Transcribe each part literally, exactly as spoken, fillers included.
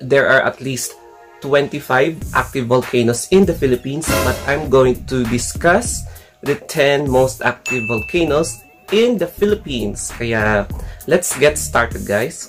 there are at least twenty-five active volcanoes in the Philippines, but I'm going to discuss the ten most active volcanoes in the Philippines. Kaya, let's get started, guys.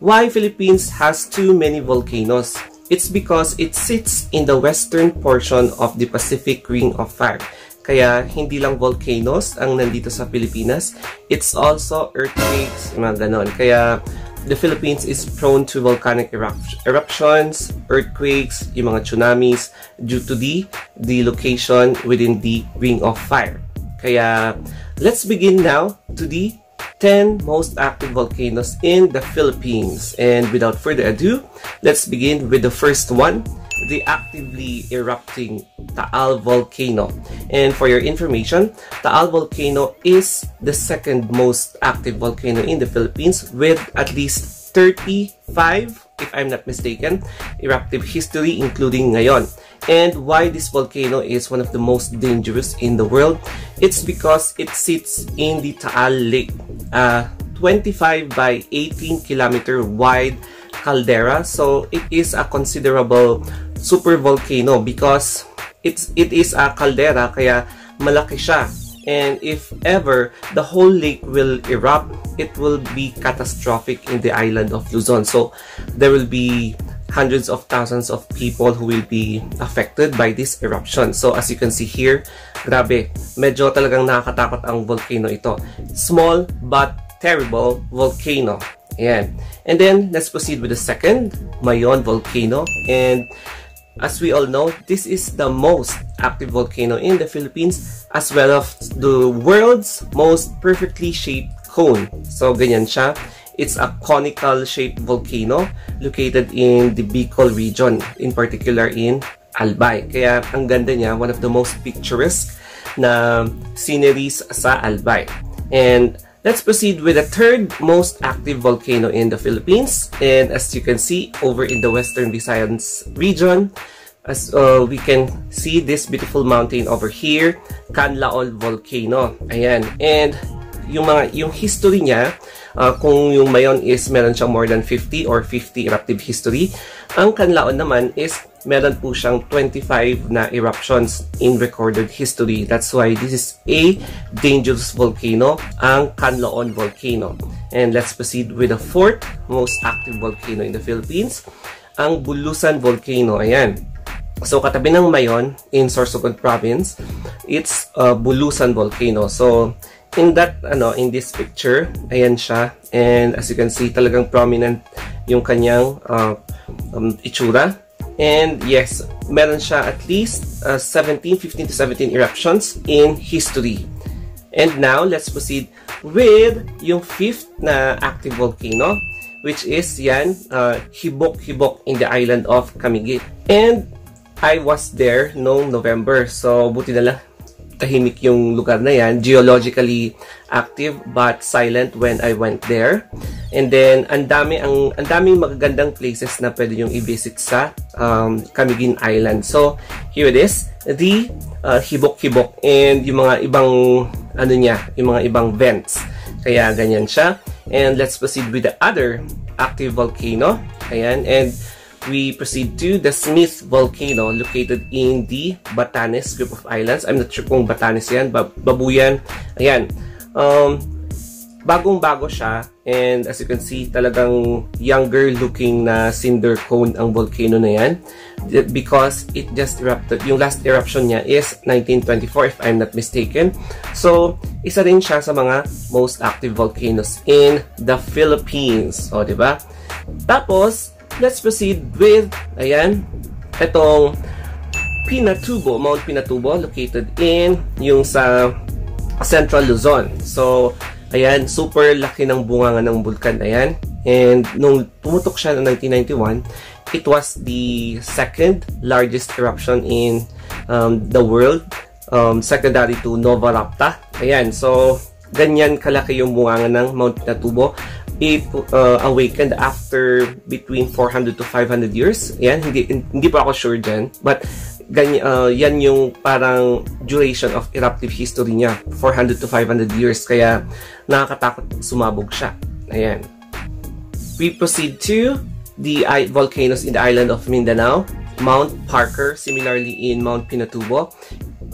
Why Philippines has too many volcanoes? It's because it sits in the western portion of the Pacific Ring of Fire. Kaya hindi lang volcanoes ang nandito sa Pilipinas, it's also earthquakes, mga ganon. Kaya the Philippines is prone to volcanic eruptions, earthquakes, yung mga tsunamis due to the, the location within the Ring of Fire. Kaya let's begin now to the ten most active volcanoes in the Philippines. And without further ado, let's begin with the first one, the actively erupting Taal volcano. And for your information, Taal volcano is the second most active volcano in the Philippines with at least thirty-five, if I'm not mistaken, eruptive history including ngayon. And why this volcano is one of the most dangerous in the world? It's because it sits in the Taal Lake, a twenty-five by eighteen kilometer wide caldera. So it is a considerable super volcano because it's it is a caldera, kaya malaki siya. And if ever the whole lake will erupt, it will be catastrophic in the island of Luzon. So there will be hundreds of thousands of people who will be affected by this eruption. So as you can see here, grabe, medyo talagang nakakatakot ang volcano ito. Small but terrible volcano. Ayan. And then let's proceed with the second, Mayon volcano. And as we all know, this is the most active volcano in the Philippines as well as the world's most perfectly shaped cone. So ganyan siya. It's a conical shaped volcano located in the Bicol region, in particular in Albay. Kaya ang ganda niya, one of the most picturesque na sceneries sa Albay. And let's proceed with the third most active volcano in the Philippines. And as you can see, over in the Western Visayas region, as uh, we can see this beautiful mountain over here, Kanlaon volcano. Ayan. And yung mga yung history niya, uh, kung yung Mayon is meron siyang more than fifty or fifty eruptive history, ang Kanlaon naman is meron po siyang twenty-five na eruptions in recorded history. That's why this is a dangerous volcano, ang Kanlaon volcano. And let's proceed with the fourth most active volcano in the Philippines, ang Bulusan volcano. Ayan. So katabi ng Mayon in Sorsogon province, it's uh, Bulusan volcano. So in that, ano, in this picture, ayan siya. And as you can see, talagang prominent yung kanyang uh, um, itsura. And yes, meron siya at least uh, seventeen, fifteen to seventeen eruptions in history. And now, let's proceed with yung fifth na active volcano, which is yan, uh, Hibok-Hibok in the island of Camiguin. And I was there noong November, so buti na lang. Tahimik yung lugar na yan, geologically active but silent when I went there. And then ang dami ang ang daming magagandang places na pwede yung i-visit sa um, Camiguin Island. So here it is, the uh, Hibok-Hibok and yung mga ibang ano niya, yung mga ibang vents. Kaya ganyan siya. And let's proceed with the other active volcano. Ayan, and we proceed to the Smith volcano located in the Batanes group of islands. I'm not sure kung Batanes yan, bab Babuyan. Ayan. Um, Bagong-bago siya. And as you can see, talagang younger-looking na cinder cone ang volcano na yan. Because it just erupted. Yung last eruption niya is nineteen twenty-four, if I'm not mistaken. So, isa rin siya sa mga most active volcanoes in the Philippines. O, diba? Tapos, let's proceed with, ayan, itong Pinatubo, Mount Pinatubo, located in yung sa Central Luzon. So, ayan, super laki ng bunganga ng bulkan, ayan. And nung pumutok siya noong nineteen ninety-one, it was the second largest eruption in um, the world, um, secondary to Nova Rupta. Ayan, so, ganyan kalaki yung bunganga ng Mount Pinatubo. It uh, awakened after between four hundred to five hundred years. Ayan, hindi, hindi pa ako sure dyan. But ganyan, uh, yan yung parang duration of eruptive history niya, four hundred to five hundred years, kaya nakakatakot sumabog siya. Ayan. We proceed to the volcanoes in the island of Mindanao. Mount Parker, similarly in Mount Pinatubo.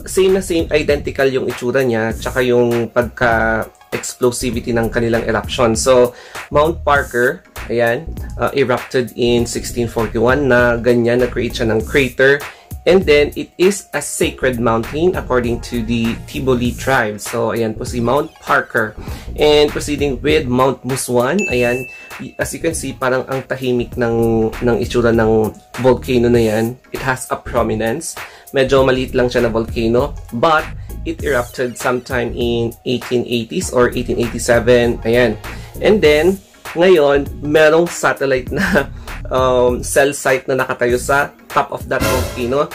Same na same, identical yung itsura niya, tsaka yung pagka-explosivity ng kanilang eruption. So, Mount Parker, ayan, uh, erupted in sixteen forty-one na ganyan, na-create siya ng crater. And then, it is a sacred mountain according to the Tiboli tribe. So, ayan po si Mount Parker. And proceeding with Mount Muswan, ayan, as you can see, parang ang tahimik ng, ng itsura ng volcano na yan. It has a prominence. Medyo maliit lang siya na volcano. But, it erupted sometime in eighteen eighties or eighteen eighty-seven. Ayan. And then, ngayon, merong satellite na um, cell site na nakatayo sa top of that volcano.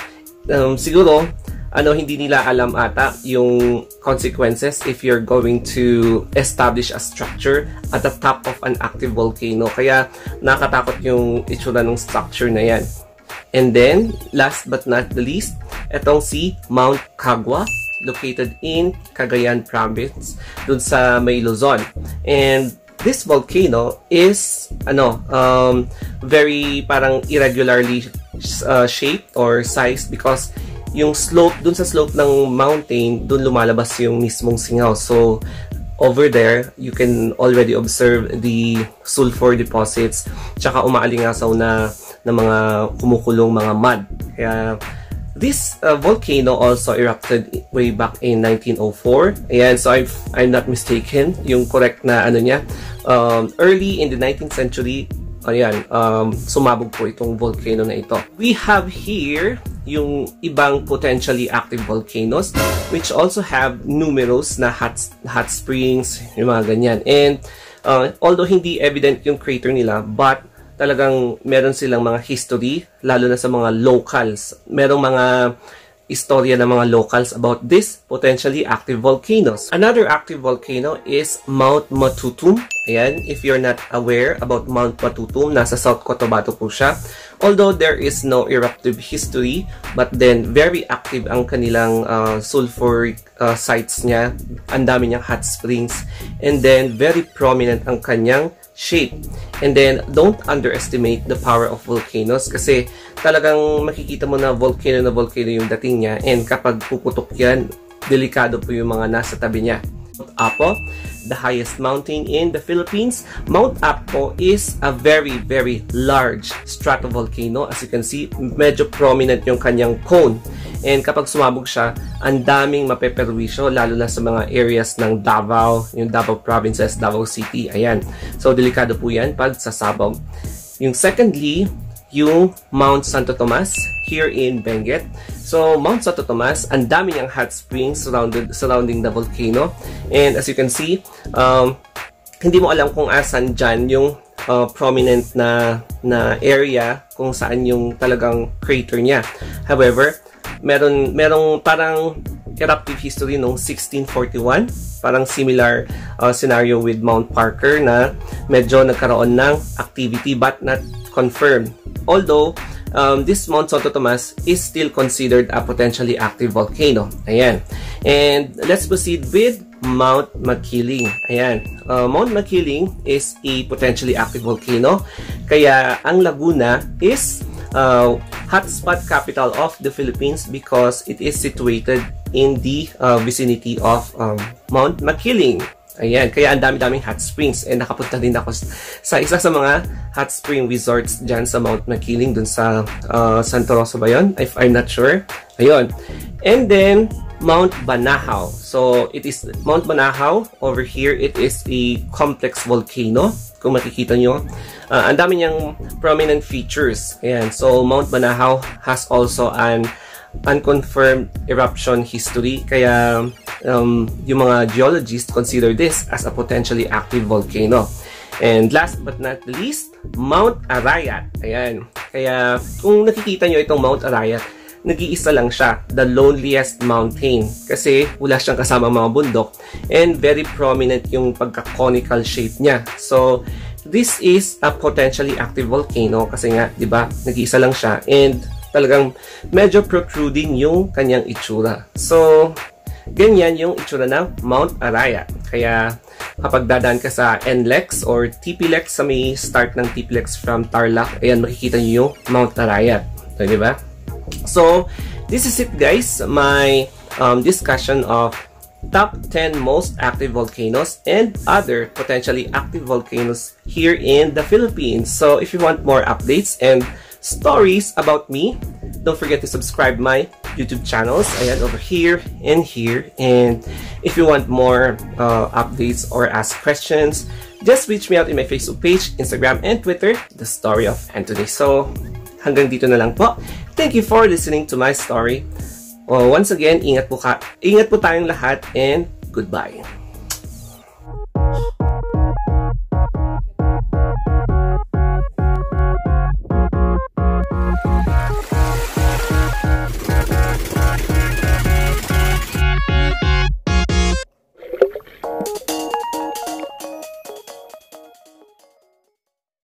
Um, siguro, ano, hindi nila alam ata yung consequences if you're going to establish a structure at the top of an active volcano. Kaya, nakatakot yung itsura ng structure na yan. And then, last but not the least, etong si Mount Kagua, located in Cagayan province, dun sa may Luzon. And this volcano is ano, um, very parang irregularly uh, shaped or sized because yung slope, dun sa slope ng mountain, dun lumalabas yung mismong singaw. So, over there, you can already observe the sulfur deposits, tsaka umaalingasaw na, na mga kumukulong mga mud. Kaya, this uh, volcano also erupted way back in nineteen oh four. Ayan, so I've, I'm not mistaken. Yung correct na ano niya. Um, early in the nineteenth century, ayan, um, sumabog po itong volcano na ito. We have here yung ibang potentially active volcanoes which also have numerous na hot, hot springs, yung mga ganyan. And uh, although hindi evident yung crater nila, but talagang meron silang mga history, lalo na sa mga locals. Merong mga istorya ng mga locals about this potentially active volcanoes. Another active volcano is Mount Matutum. Ayan, if you're not aware about Mount Matutum, nasa South Cotabato po siya. Although there is no eruptive history, but then very active ang kanilang uh, sulfuric uh, sites niya. Ang dami niyang hot springs. And then very prominent ang kanyang shape. And then, don't underestimate the power of volcanoes kasi talagang makikita mo na volcano na volcano yung dating niya, and kapag puputok yan, delikado po yung mga nasa tabi niya. Mount Apo, the highest mountain in the Philippines. Mount Apo is a very, very large stratovolcano. As you can see, medyo prominent yung kanyang cone. And kapag sumabog siya, ang daming mapeperwisyo, lalo na sa mga areas ng Davao, yung Davao provinces, Davao City, ayan. So, delikado po yan pag sasabog. Yung secondly, yung Mount Santo Tomas here in Benguet. So, Mount Santo Tomas, ang dami niyang hot springs surrounded, surrounding the volcano. And as you can see, um, hindi mo alam kung asan dyan yung uh, prominent na, na area kung saan yung talagang crater niya. However, meron, merong parang eruptive history noong sixteen forty-one. Parang similar uh, scenario with Mount Parker na medyo nagkaroon ng activity but not confirmed. Although, um, this Mount Santo Tomas is still considered a potentially active volcano. Ayan. And let's proceed with Mount Makiling. Ayan. Uh, Mount Makiling is a potentially active volcano. Kaya ang Laguna is uh, hotspot capital of the Philippines because it is situated in the uh, vicinity of um, Mount Makiling. Ayan, kaya ang dami-daming hot springs. And nakapunta din ako sa isa sa mga hot spring resorts dyan sa Mount Makiling, dun sa uh, Santa Rosa ba yun? If I'm not sure. Ayun. And then, Mount Banahaw. So, it is Mount Banahaw. Over here, it is a complex volcano. Kung makikita nyo, uh, ang dami niyang prominent features. Ayan. So, Mount Banahaw has also an unconfirmed eruption history. Kaya, Um, yung mga geologists consider this as a potentially active volcano. And last but not least, Mount Arayat. Ayan. Kaya kung nakikita nyo itong Mount Arayat, nag-iisa lang siya, the loneliest mountain. Kasi wala siyang kasama mga bundok and very prominent yung pagka-conical shape niya. So, this is a potentially active volcano kasi nga, di ba, nag-iisa lang siya and talagang medyo protruding yung kanyang itsura. So, ganyan yung itsura ng Mount Arayat. Kaya kapag dadaan ka sa N L E X or T P L E X, sa may start ng T P L E X from Tarlac, ayan, makikita nyo yung Mount Arayat. So, diba? So, this is it guys, my um, discussion of top ten most active volcanoes and other potentially active volcanoes here in the Philippines. So if you want more updates and stories about me, don't forget to subscribe my YouTube channels. Ayan, over here and here. And if you want more uh, updates or ask questions, just reach me out in my Facebook page, Instagram, and Twitter, The Story of Anthony. So hanggang dito na lang po. Thank you for listening to my story. Well, once again, ingat po, ka, ingat po tayong lahat, and goodbye.